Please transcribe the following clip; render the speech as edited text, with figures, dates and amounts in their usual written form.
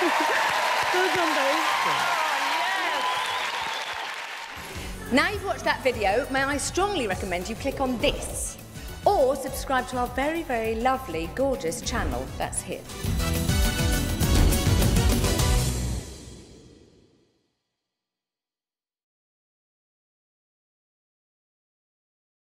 Good number. Now you've watched that video, may I strongly recommend you click on this or subscribe to our very, very lovely, gorgeous channel that's here.